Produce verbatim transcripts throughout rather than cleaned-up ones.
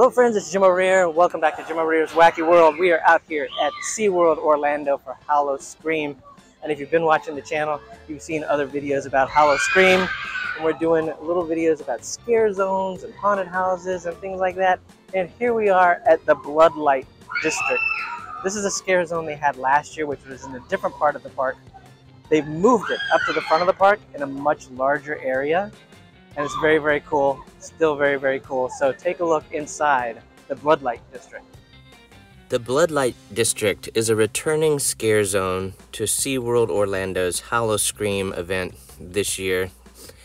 Hello friends, it's Jim O'Rear. Welcome back to Jim O'Rear's Wacky World. We are out here at SeaWorld Orlando for Howl-O-Scream. And if you've been watching the channel, you've seen other videos about Howl-O-Scream. And we're doing little videos about scare zones and haunted houses and things like that. And here we are at the Blood Light District. This is a scare zone they had last year, which was in a different part of the park. They've moved it up to the front of the park in a much larger area. And it's very, very cool. Still very, very cool. So take a look inside the Blood Light District. The Blood Light District is a returning scare zone to SeaWorld Orlando's Howl-O-Scream event this year.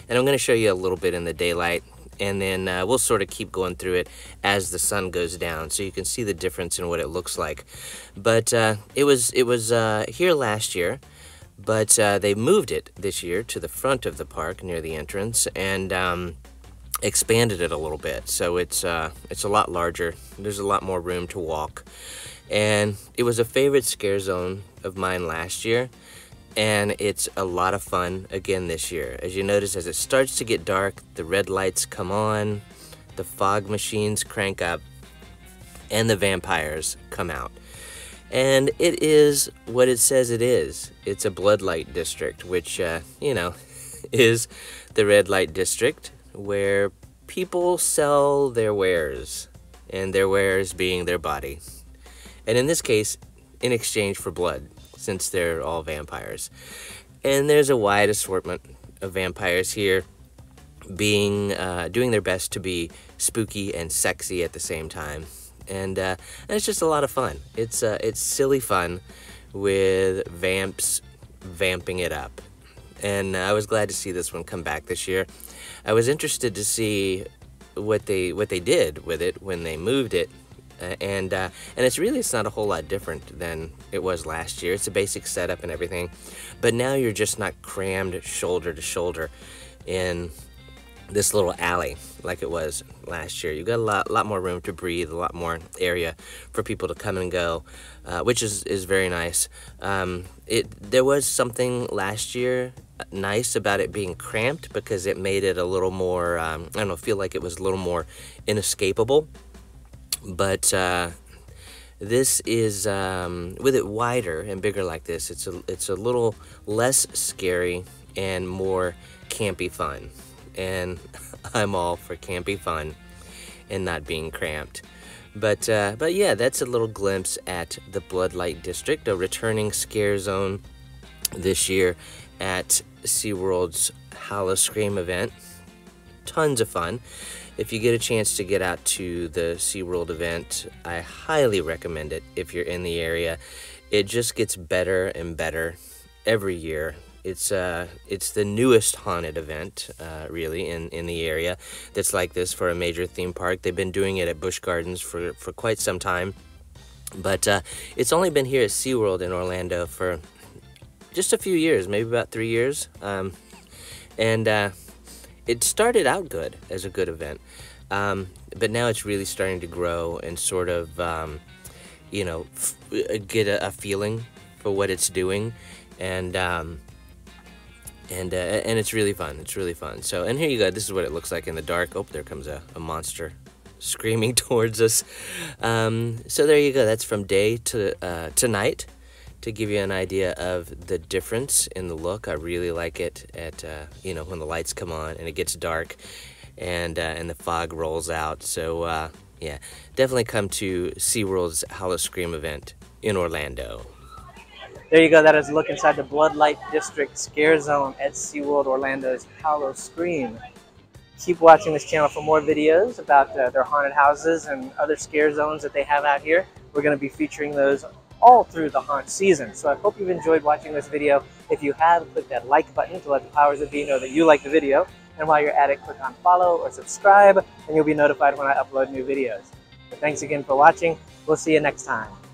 And I'm going to show you a little bit in the daylight. And then uh, we'll sort of keep going through it as the sun goes down, so you can see the difference in what it looks like. But uh, it was, it was uh, here last year. But uh, they moved it this year to the front of the park near the entrance and um, expanded it a little bit. So it's, uh, it's a lot larger. There's a lot more room to walk. And it was a favorite scare zone of mine last year. And it's a lot of fun again this year. As you notice, as it starts to get dark, the red lights come on, the fog machines crank up, and the vampires come out. And it is what it says it is. It's a Blood Light District, which, uh, you know, is the red light district where people sell their wares, and their wares being their body. And in this case, in exchange for blood, since they're all vampires. And there's a wide assortment of vampires here being, uh, doing their best to be spooky and sexy at the same time. And, uh, and it's just a lot of fun. It's uh, it's silly fun with vamps vamping it up. And uh, I was glad to see this one come back this year. I was interested to see what they what they did with it when they moved it. Uh, and uh, and it's really it's not a whole lot different than it was last year. It's a basic setup and everything, but now you're just not crammed shoulder to shoulder in this little alley like it was last year. You've got a lot, lot more room to breathe, a lot more area for people to come and go, uh, which is, is very nice. Um, it there was something last year nice about it being cramped because it made it a little more, um, I don't know, feel like it was a little more inescapable. But uh, this is, um, with it wider and bigger like this, it's a, it's a little less scary and more campy fun. And I'm all for campy fun and not being cramped. But, uh, but yeah, that's a little glimpse at the Blood Light District, a returning scare zone this year at SeaWorld's Howl-O-Scream event. Tons of fun. If you get a chance to get out to the SeaWorld event, I highly recommend it if you're in the area. It just gets better and better every year. It's uh, it's the newest haunted event, uh, really, in, in the area that's like this for a major theme park. They've been doing it at Busch Gardens for, for quite some time. But uh, it's only been here at SeaWorld in Orlando for just a few years, maybe about three years. Um, and uh, it started out good as a good event. Um, but now it's really starting to grow and sort of, um, you know, f get a, a feeling for what it's doing. And... Um, And, uh, and it's really fun, it's really fun. So, and here you go, this is what it looks like in the dark. Oh, there comes a, a monster screaming towards us. Um, so there you go, that's from day to, uh, to night, to give you an idea of the difference in the look. I really like it at, uh, you know, when the lights come on and it gets dark and, uh, and the fog rolls out. So, uh, yeah, definitely come to SeaWorld's Howl-O-Scream event in Orlando. There you go, that is a look inside the Blood Light District Scare Zone at SeaWorld Orlando's Howl-O-Scream. Keep watching this channel for more videos about uh, their haunted houses and other scare zones that they have out here. We're going to be featuring those all through the haunt season. So I hope you've enjoyed watching this video. If you have, click that like button to let the powers that be know that you like the video. And while you're at it, click on follow or subscribe, and you'll be notified when I upload new videos. But thanks again for watching. We'll see you next time.